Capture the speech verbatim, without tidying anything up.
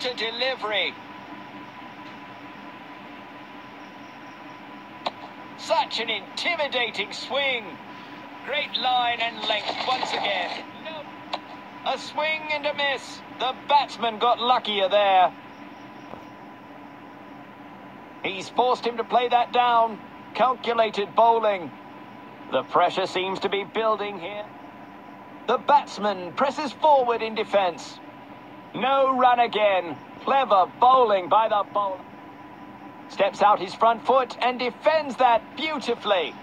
What a delivery! Such an intimidating swing. Great line and length once again. A swing and a miss. The batsman got luckier there. He's forced him to play that down. Calculated bowling. The pressure seems to be building here. The batsman presses forward in defence. No run again. Clever bowling by the bowler. Steps out his front foot and defends that beautifully.